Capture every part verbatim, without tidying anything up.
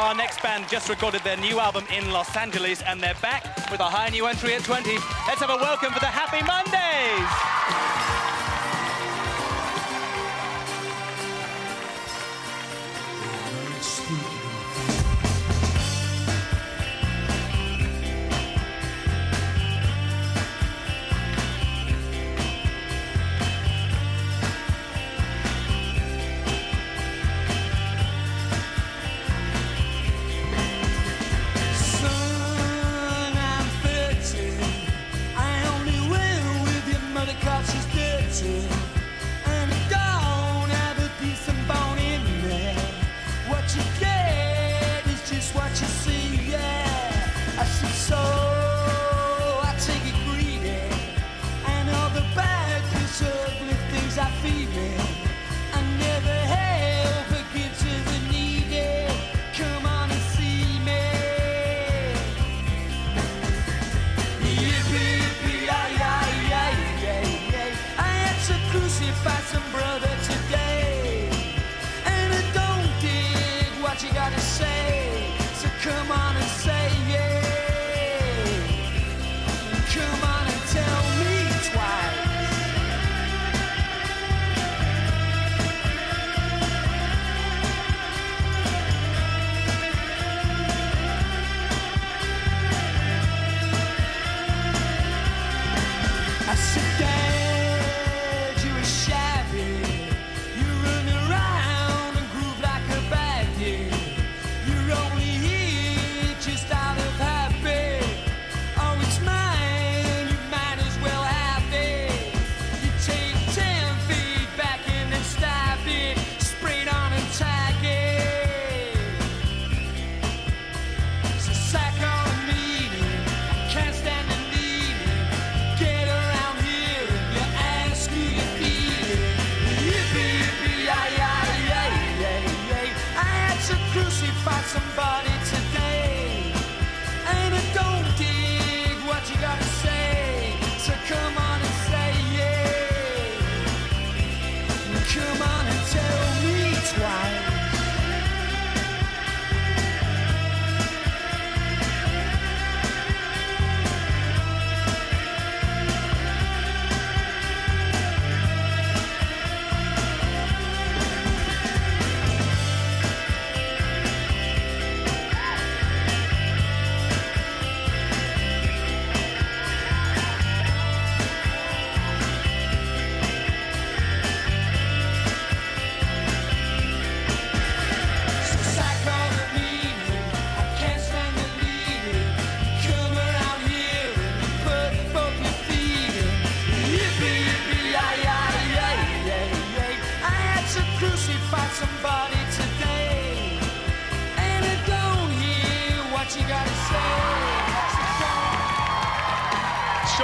now our next band just recorded their new album in Los Angeles, and they're back with a high new entry at twenty. Let's have a welcome for the Happy Mondays!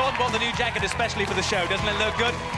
Sean bought the new jacket especially for the show. Doesn't it look good?